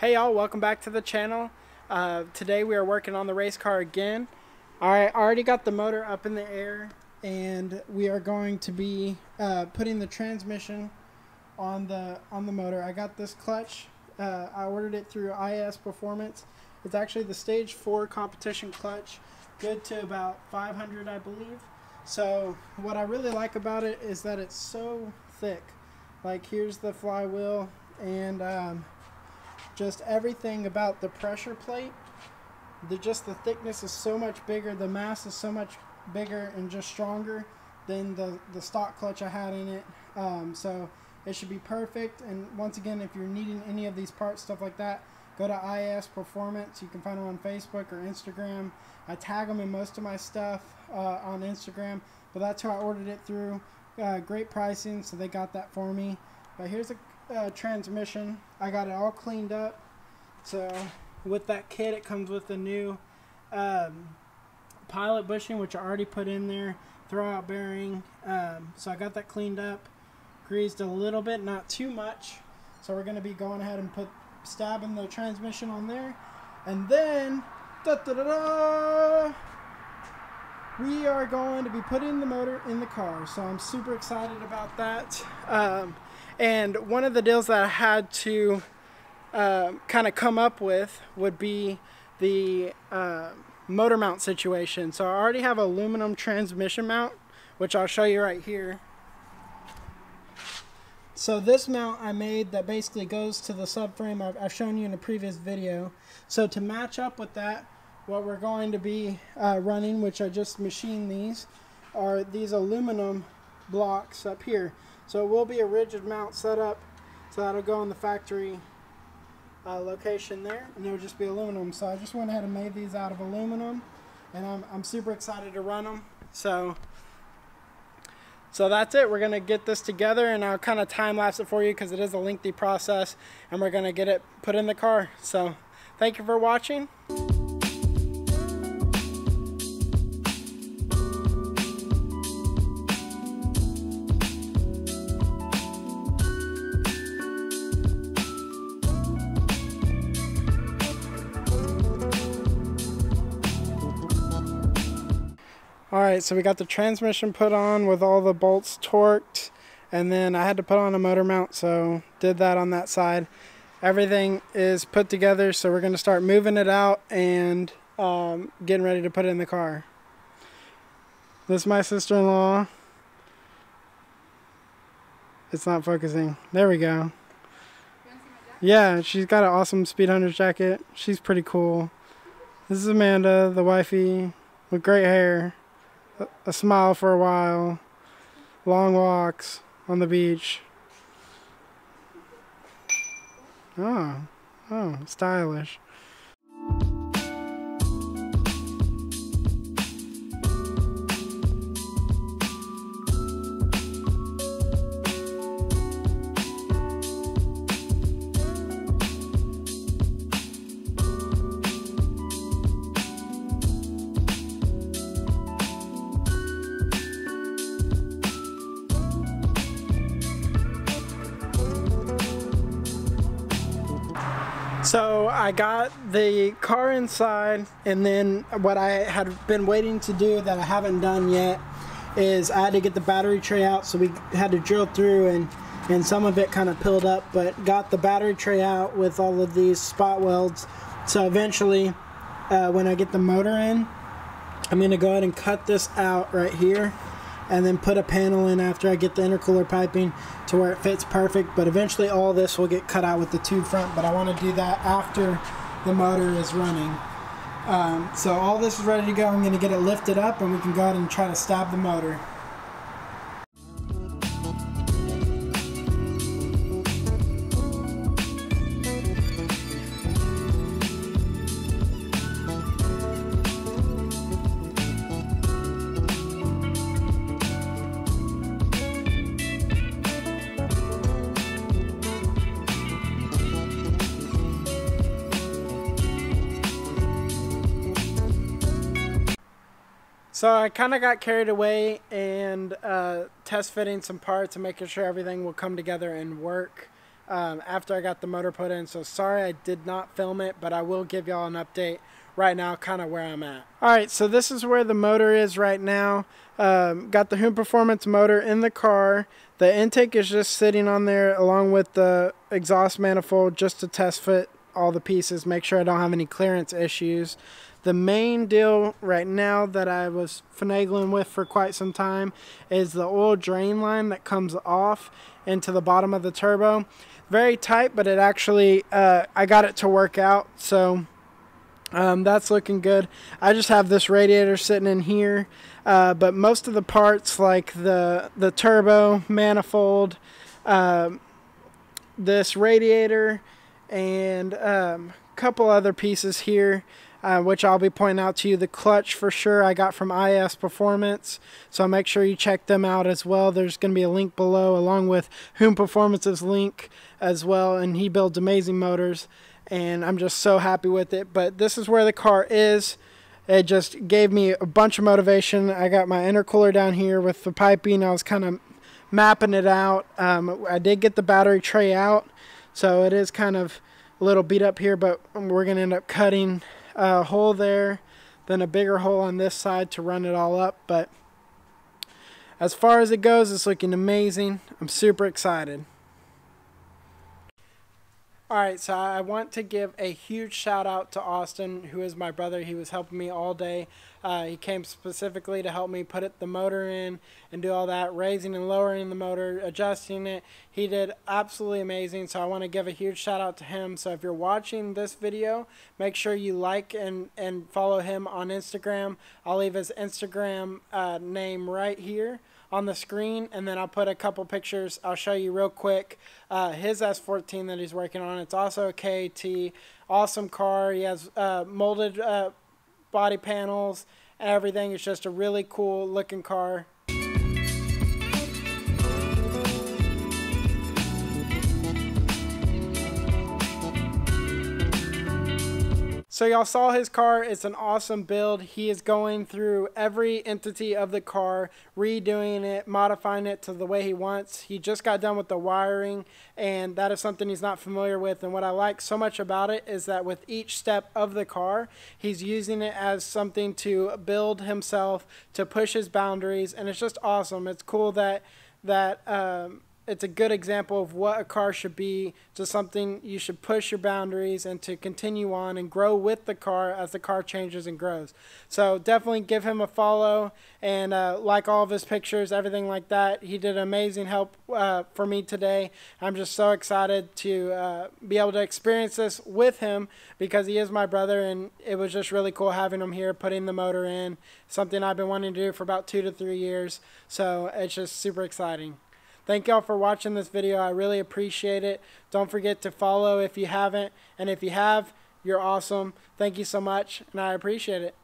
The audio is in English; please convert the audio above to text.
Hey y'all, welcome back to the channel. Today we are working on the race car again. I already got the motor up in the air and we are going to be putting the transmission on the motor. I got this clutch. I ordered it through IAS Performance. It's actually the stage 4 competition clutch, good to about 500 I believe. So what I really like about it is that it's so thick. Like, here's the flywheel and just everything about the pressure plate, just the thickness is so much bigger, the mass is so much bigger and just stronger than the stock clutch I had in it. So it should be perfect. And once again, if you're needing any of these parts, stuff like that, go to IAS Performance. You can find them on Facebook or Instagram. I tag them in most of my stuff on Instagram, but that's how I ordered it through. Great pricing, so they got that for me. But here's a transmission. I got it all cleaned up. So with that kit, it comes with the new pilot bushing, which I already put in there, throwout bearing. So I got that cleaned up, greased a little bit, not too much. So we're going to be going ahead and stabbing the transmission on there, and then we are going to be putting the motor in the car. So I'm super excited about that. And one of the deals that I had to kind of come up with would be the motor mount situation. So I already have aluminum transmission mount, which I'll show you right here. So this mount I made that basically goes to the subframe I've shown you in a previous video. So to match up with that, what we're going to be running, which I just machined these, are these aluminum blocks up here. So it will be a rigid mount setup, so that'll go in the factory location there, and it'll just be aluminum. So I just went ahead and made these out of aluminum, and I'm super excited to run them. So that's it. We're going to get this together, and I'll kind of time-lapse it for you because it is a lengthy process, and we're going to get it put in the car. So thank you for watching. Alright, so we got the transmission put on with all the bolts torqued, and then I had to put on a motor mount, so did that on that side. Everything is put together, so we're going to start moving it out and getting ready to put it in the car. This is my sister-in-law. It's not focusing. There we go. Yeah, she's got an awesome Speedhunters jacket. She's pretty cool. This is Amanda, the wifey, with great hair. A smile for a while, long walks on the beach. Oh, stylish. So I got the car inside, and then what I had been waiting to do that I haven't done yet is I had to get the battery tray out. So we had to drill through, and some of it kind of peeled up, but got the battery tray out with all of these spot welds. So eventually when I get the motor in, I'm going to go ahead and cut this out right here and then put a panel in after I get the intercooler piping to where it fits perfect. But eventually all this will get cut out with the tube front, but I want to do that after the motor is running. So all this is ready to go. I'm going to get it lifted up and we can go ahead and try to stab the motor. So I kind of got carried away and test fitting some parts and making sure everything will come together and work. after I got the motor put in. So sorry I did not film it, but I will give y'all an update right now, kind of where I'm at. All right, so this is where the motor is right now. Got the Hoon Performance motor in the car. The intake is just sitting on there along with the exhaust manifold, just to test fit all the pieces, make sure I don't have any clearance issues. The main deal right now that I was finagling with for quite some time is the oil drain line that comes off into the bottom of the turbo. Very tight, but it actually, I got it to work out, so that's looking good. I just have this radiator sitting in here, but most of the parts like the turbo manifold, this radiator, and couple other pieces here, which I'll be pointing out to you. The clutch for sure I got from IAS Performance, so make sure you check them out as well. There's going to be a link below along with Hoon Performance's link as well, and he builds amazing motors, and I'm just so happy with it. But this is where the car is. It just gave me a bunch of motivation. I got my intercooler down here with the piping. I was kind of mapping it out. I did get the battery tray out, so it is kind of a little beat up here, but we're going to end up cutting a hole there, then a bigger hole on this side to run it all up. But as far as it goes, it's looking amazing. I'm super excited. Alright, so I want to give a huge shout out to Austin, who is my brother. He was helping me all day. He came specifically to help me put the motor in and do all that, raising and lowering the motor, adjusting it. He did absolutely amazing, so I want to give a huge shout out to him. So if you're watching this video, make sure you like and follow him on Instagram. I'll leave his Instagram name right here on the screen, and then I'll put a couple pictures. I'll show you real quick his S14 that he's working on. It's also a KAT, awesome car. He has molded body panels and everything. It's just a really cool looking car. So y'all saw his car. It's an awesome build. He is going through every entity of the car, redoing it, modifying it to the way he wants. He just got done with the wiring, and that is something he's not familiar with. And what I like so much about it is that with each step of the car, he's using it as something to build himself, to push his boundaries, and it's just awesome. It's cool that it's a good example of what a car should be, to something you should push your boundaries and to continue on and grow with the car as the car changes and grows. So definitely give him a follow and like all of his pictures, everything like that. He did amazing help for me today. I'm just so excited to be able to experience this with him, because he is my brother, and it was just really cool having him here, putting the motor in, something I've been wanting to do for about 2 to 3 years. So it's just super exciting. Thank y'all for watching this video. I really appreciate it. Don't forget to follow if you haven't. And if you have, you're awesome. Thank you so much, and I appreciate it.